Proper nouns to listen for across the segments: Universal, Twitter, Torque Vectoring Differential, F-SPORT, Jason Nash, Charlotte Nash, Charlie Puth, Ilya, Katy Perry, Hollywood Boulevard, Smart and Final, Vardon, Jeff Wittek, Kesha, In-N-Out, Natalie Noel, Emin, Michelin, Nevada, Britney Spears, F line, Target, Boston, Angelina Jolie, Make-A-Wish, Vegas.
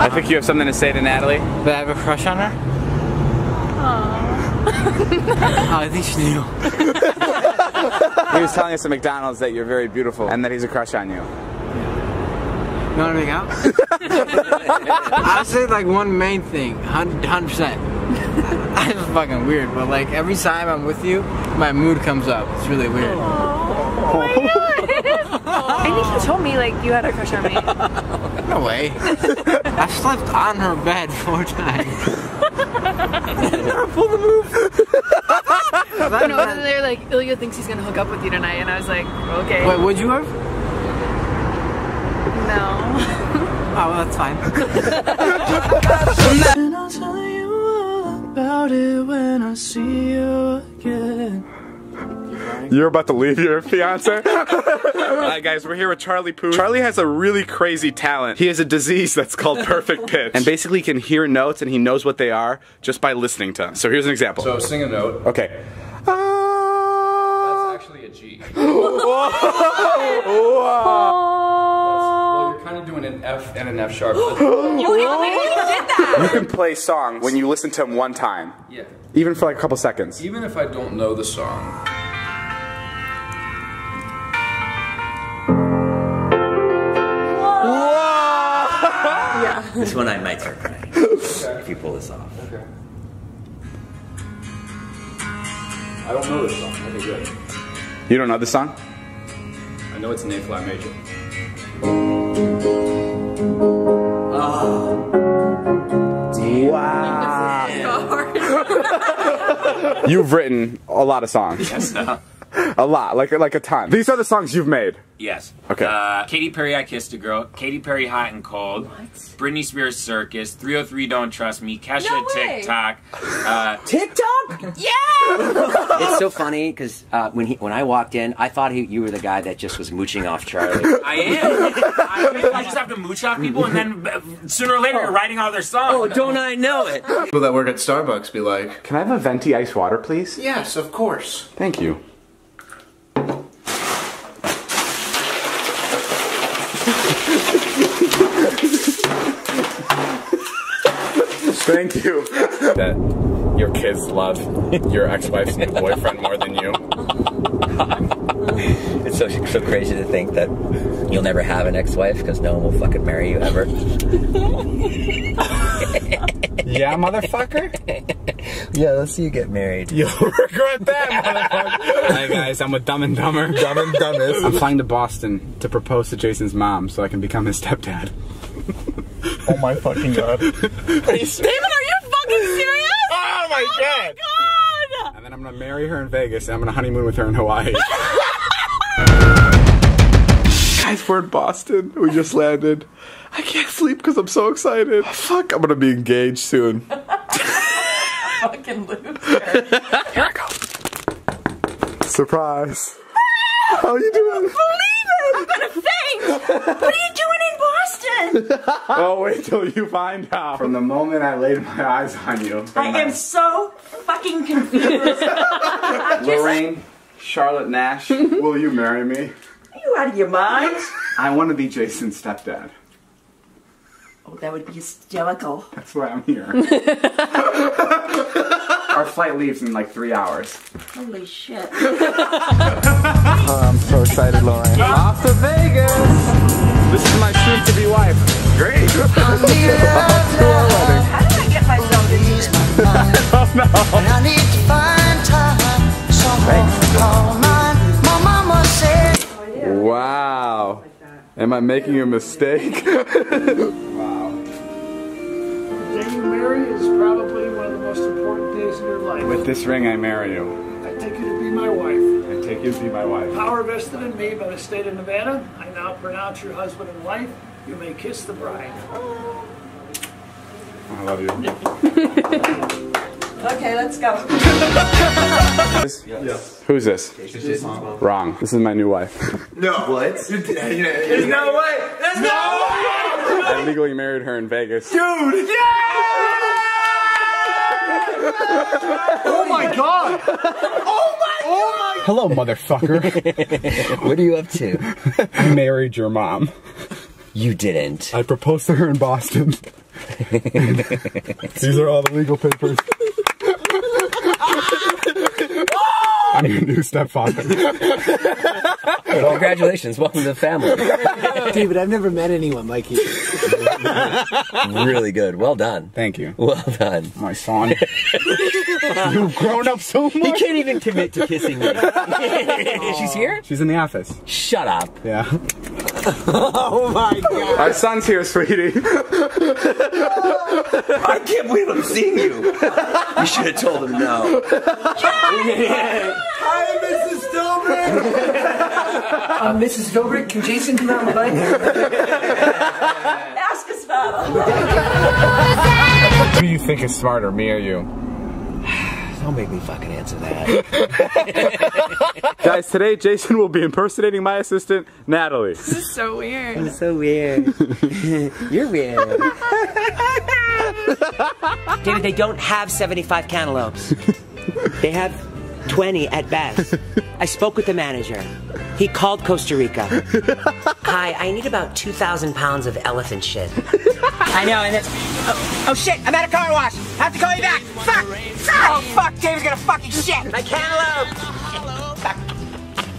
I think you have something to say to Natalie. That I have a crush on her? Aww. I think she knew. He was telling us at McDonald's that you're very beautiful and that he's a crush on you. You know anything else? I'll say like one main thing, 100%. That's fucking weird, but like every time I'm with you, my mood comes up. It's really weird. Oh my God. I think you told me like you had a crush on me. No way. I slept on her bed 4 times. I pulled the move. I know, and they're like, Ilya thinks he's gonna hook up with you tonight, and I was like, okay. Wait, would you have? No. Oh, well, that's fine. About it when I see you again. You're about to leave your fiance? Alright guys, we're here with Charlie Puth. Charlie has a really crazy talent. He has a disease that's called perfect pitch. And basically can hear notes and he knows what they are just by listening to them. So here's an example. So sing a note. Okay. That's actually a G. Whoa! Whoa! Doing an F and an F sharp. You can play songs when you listen to them one time. Yeah. Even for like a couple seconds. Even if I don't know the song. Whoa. Yeah. This one I might start playing. Okay. If you pull this off. Okay. I don't know this song. Okay, good. You don't know this song? I know it's an A flat major. Wow. You've written a lot of songs. Yes. A lot, like a ton. These are the songs you've made. Yes. Okay. Katy Perry, I Kissed a Girl. Katy Perry, Hot and Cold. What? Britney Spears, Circus. 303, Don't Trust Me. Kesha, no TikTok. TikTok? Yeah! It's so funny because when I walked in, I thought you were the guy that just was mooching off Charlie. I am. I just have to mooch off people, and then sooner or later you're writing all their songs. Oh, don't I know it? People that work at Starbucks be like, "Can I have a venti iced water, please?" Yes, of course. Thank you. Thank you. That your kids love your ex-wife's new boyfriend more than you. It's so crazy to think that you'll never have an ex-wife because no one will fucking marry you ever. Yeah, motherfucker? Yeah, let's see you get married. You'll regret that, motherfucker. Hey guys, I'm with Dumb and Dumber. Dumb and Dumbest. I'm flying to Boston to propose to Jason's mom so I can become his stepdad. Oh my fucking God. Are you serious? David, are you fucking serious? Oh my God. Oh my God. And then I'm gonna marry her in Vegas and I'm gonna honeymoon with her in Hawaii. Guys, we're in Boston. We just landed. I can't sleep because I'm so excited. Oh, fuck, I'm gonna be engaged soon. Fucking loser. Here I go. Surprise. How are you doing? I can't believe it. I'm gonna faint. What are you doing? Oh, wait till you find out. From the moment I laid my eyes on you. I am so fucking confused. Lorraine, Charlotte Nash, will you marry me? Are you out of your mind? I want to be Jason's stepdad. Oh, that would be hysterical. That's why I'm here. Our flight leaves in like 3 hours. Holy shit. Oh, I'm so excited, Lorraine. Yeah. Off to Vegas! This is my soon-to-be wife. Great. How did I get myself into this? Oh no. I need to find time. So my mama said. Wow. Am I making a mistake? Wow. January is probably one of the most important days in your life. With this ring, I marry you. I take you to be my wife. Take you to be my wife. Power vested in me by the state of Nevada. I now pronounce your husband and wife. You may kiss the bride. I love you. Okay, let's go. Yes. Yes. Who's this? This wrong. This is my new wife. No. What? There's no way. There's no way. I legally married her in Vegas. Dude. Yeah! Oh my God! Oh my God! Oh my God. Hello, motherfucker. What are you up to? I married your mom. You didn't. I proposed to her in Boston. These are all the legal papers. I'm your new stepfather. Congratulations, welcome to the family. David, I've never met anyone like you. Really good, well done. Thank you. Well done. My son. You've grown up so much. He can't even commit to kissing me. She's here? She's in the office. Shut up. Yeah. Oh my god. Our son's here, sweetie. I can't believe I'm seeing you. You should have told him no. Hi, Mrs. Dobrik. Mrs. Dobrik, can Jason come out on the bike? Ask us about him. Who do you think is smarter, me or you? Don't make me fucking answer that. Guys, today Jason will be impersonating my assistant, Natalie. This is so weird. I'm so weird. You're weird. David, they don't have 75 cantaloupes. They have 20 at best. I spoke with the manager. He called Costa Rica. Hi, I need about 2,000 pounds of elephant shit. I know, and it's... Oh, oh shit, I'm at a car wash. I have to call you back. Fuck! Oh fuck, David's gonna fucking shit. My cantaloupe. Fuck.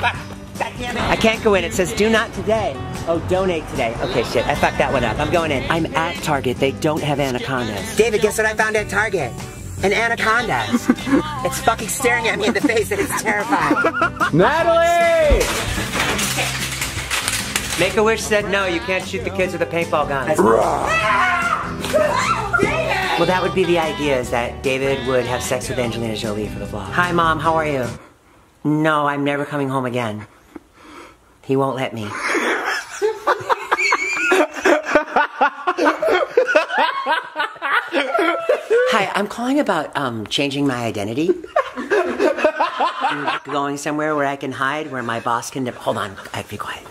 Fuck. I can't go in, it says do not today. Oh, donate today. Okay, shit, I fucked that one up. I'm going in. I'm at Target, they don't have anacondas. David, guess what I found at Target? An anaconda. It's fucking staring at me in the face and it's terrifying. Natalie! Make-A-Wish said no, you can't shoot the kids with a paintball gun. Well, that would be the idea, is that David would have sex with Angelina Jolie for the vlog. Hi, Mom, how are you? No, I'm never coming home again. He won't let me. Hi, I'm calling about changing my identity. I'm going somewhere where I can hide, where my boss can... Hold on, I have to be quiet.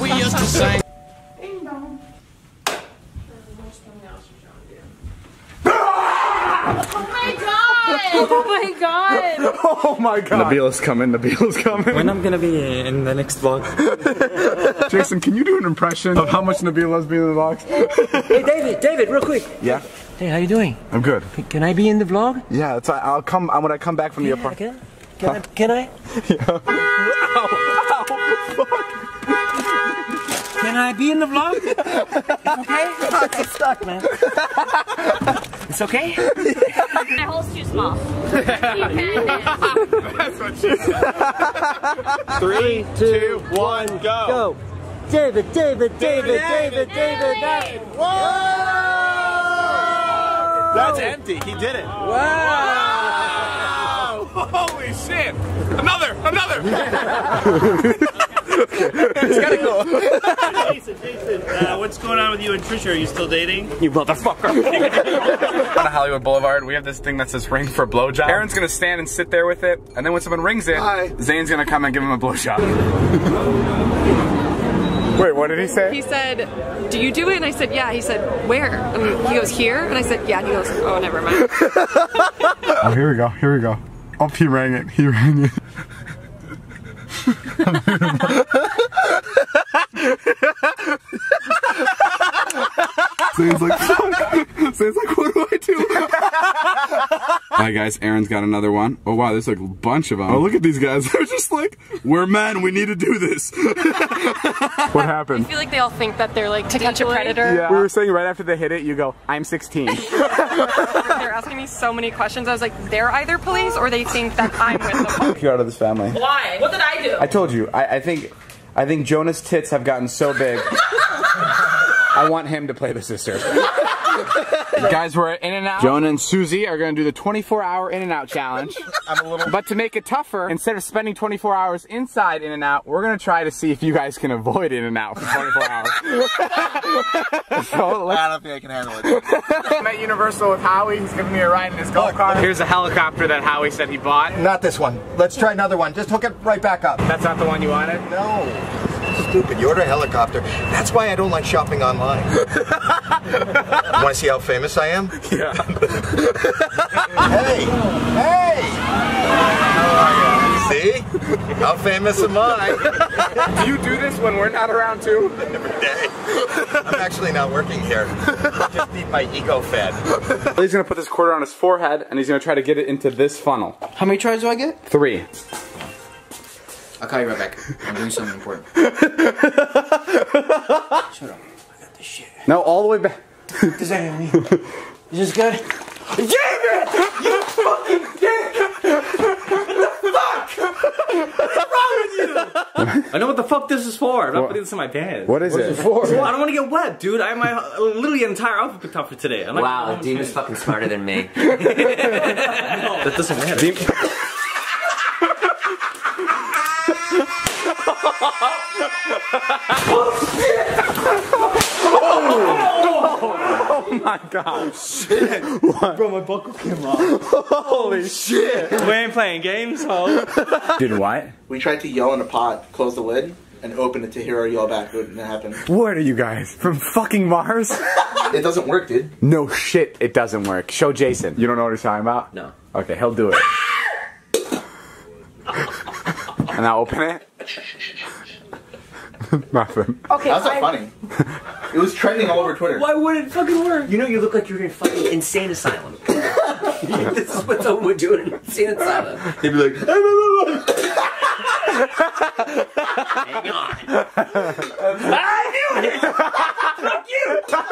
We used to sing. Ding dong. Oh my god! Oh my god! Nabila's coming, Nabila's coming. When I'm gonna be in the next vlog? Jason, can you do an impression of how much Nabila's been in the vlog? Hey David, real quick. Yeah? Hey, how you doing? I'm good. Can I be in the vlog? Yeah, it's, I'll come, when I come back from the apartment. Can I? Yeah. Ow, fuck. Can I be in the vlog? It's okay? It's stuck, man. It's okay? My hole's too small. That's what she said. 3, 2, 1, go. Go. David. Whoa! That's empty. He did it. Wow! Holy shit! Another! It's gotta go. Jason, what's going on with you and Trisha? Are you still dating? You motherfucker. On Hollywood Boulevard, we have this thing that says ring for blowjob. Aaron's gonna stand and sit there with it, and then when someone rings it, Zane's gonna come and give him a blowjob. Wait, what did he say? He said, do you do it? And I said, yeah. He said, where? And he goes, here? And I said, yeah. And he goes, oh, never mind. Oh, here we go, here we go. Oh, he rang it, he rang it. Zane's like, what do I do? Alright guys, Aaron's got another one. Oh wow, there's like a bunch of them. Oh, look at these guys. They're just like, we're men, we need to do this. What happened? I feel like they all think that they're like to catch a predator. Yeah. We were saying right after they hit it, you go, I'm 16. They're asking me so many questions. I was like, they're either police or they think that I'm with them. You're out of this family. Why? What did I do? I told you. I think Jonah's tits have gotten so big. I want him to play the sister. Guys, we're at In-N-Out. Jonah and Susie are gonna do the 24-hour In-N-Out challenge. But to make it tougher, instead of spending 24 hours inside In-N-Out, we're gonna try to see if you guys can avoid In-N-Out for 24 hours. So I don't think I can handle it. I'm at Universal with Howie. He's giving me a ride in his golf cart. Here's a helicopter that Howie said he bought. Not this one. Let's try another one. Just hook it right back up. That's not the one you wanted? No. Stupid, you order a helicopter. That's why I don't like shopping online. You wanna see how famous I am? Yeah. Hey! Oh, see? How famous am I? Do you do this when we're not around too? Every day. I'm actually not working here. I just need my ego fed. He's gonna put this quarter on his forehead and he's gonna try to get it into this funnel. How many tries do I get? 3. I'll call you right back. I'm doing something important. Shut up. I got this shit. No, all the way back. What does that mean? Is this good? Damn it! You fucking dick! What the fuck? What's wrong with you? I know what the fuck this is for. I'm not putting this in my pants. What is it for? I don't want to get wet, dude. I have my literally entire outfit up for today. I'm wow, Dean is fucking smarter than me. No, that doesn't matter. Oh my god. Oh shit. What? Bro, my buckle came off. Holy shit. We ain't playing games, ho. Dude, what? We tried to yell in a pot, close the lid, and open it to hear her yell back. It didn't happen. What are you guys? From fucking Mars? It doesn't work, dude. No shit, it doesn't work. Show Jason. You don't know what he's talking about? No. Okay, he'll do it. And I'll open it. Nothing. Okay, that's not funny. It was trending all over Twitter. Why would it fucking work? You know, you look like you're in fucking insane asylum. This is what someone would do in an insane asylum. They'd be like, hang on. I knew it. Fuck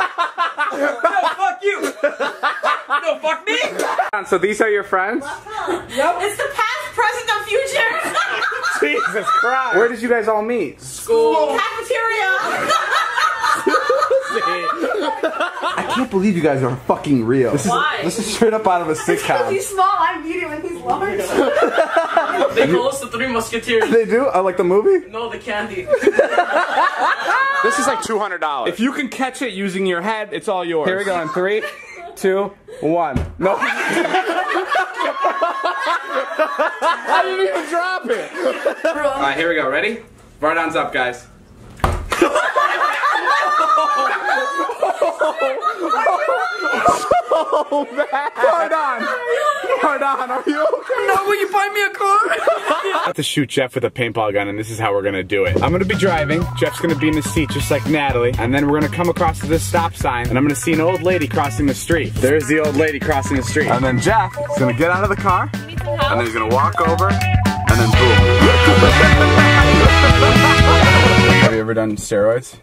you. No, fuck you. No, fuck me. So these are your friends? Yep. It's the past, present, and future. Jesus Christ! Where did you guys all meet? School. Cafeteria. I can't believe you guys are fucking real. Why? This is straight up out of a sitcom. He's small, I'm medium, and he's large. They call us the Three Musketeers. They do? Like the movie? No, the candy. This is like $200. If you can catch it using your head, it's all yours. Here we go in 3, 2, 1. No. I didn't even drop it! Alright, here we go. Ready? Vardon's up, guys. Oh, man. Vardon, are you okay? No, will you buy me a car? I have to shoot Jeff with a paintball gun, and this is how we're gonna do it. I'm gonna be driving, Jeff's gonna be in the seat just like Natalie, and then we're gonna come across to this stop sign, and I'm gonna see an old lady crossing the street. There's the old lady crossing the street. And then Jeff is gonna get out of the car, and then he's gonna walk over, and then boom. Have you ever done steroids?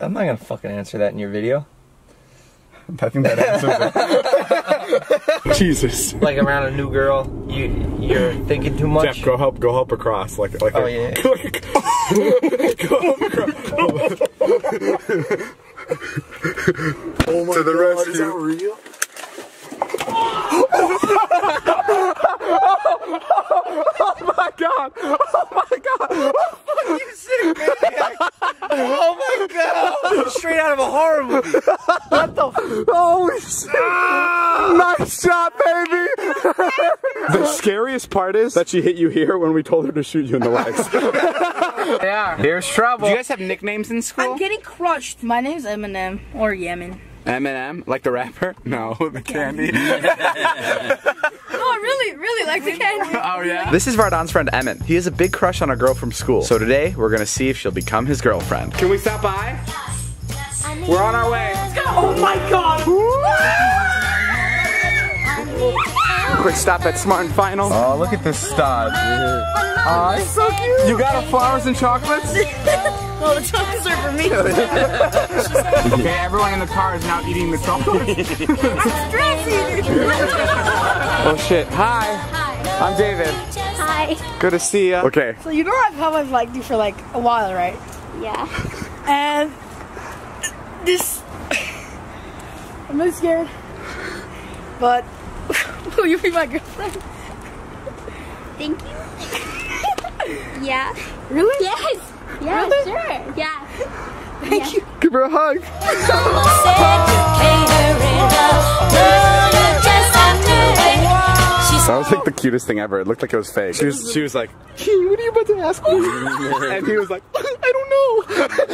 I'm not gonna fucking answer that in your video. I think that answers it. Jesus. Like around a new girl, you're thinking too much. Jeff, go help across. Like oh, yeah. Go help across. Oh my god. To the rescue. Is that real? Oh my god! Oh my god! Oh, you sick maniac! Oh my god! Straight out of a horror movie! What the f- Holy shit! Ah! Nice shot, baby! The scariest part is that she hit you here when we told her to shoot you in the legs. Yeah, here's trouble. Do you guys have nicknames in school? I'm getting crushed. My name's Emin or Yemen. M&M? Like the rapper? No, the candy. I really like the candy. Oh yeah? This is Vardon's friend Emin. He has a big crush on a girl from school. So today, we're gonna see if she'll become his girlfriend. Can we stop by? Yes. We're on our way. Let's go. Oh my god! Quick stop at Smart and Final. Oh, look at this stud. Aw, it's so cute. You got flowers and chocolates? No, the chocolates are for me. Okay, everyone in the car is now eating the chocolates. I'm stressing. Oh shit. Hi. I'm David. Hi. Good to see you. Okay. So you know how I've liked you for like a while, right? Yeah. And this, I'm really scared. But will you be my girlfriend? Thank you. Yeah. Really? Yes. Yeah, really? Sure. Yeah. Thank you. Give her a hug. That was like the cutest thing ever. It looked like it was fake. She was like, hey, what are you about to ask me? And he was like, I don't know.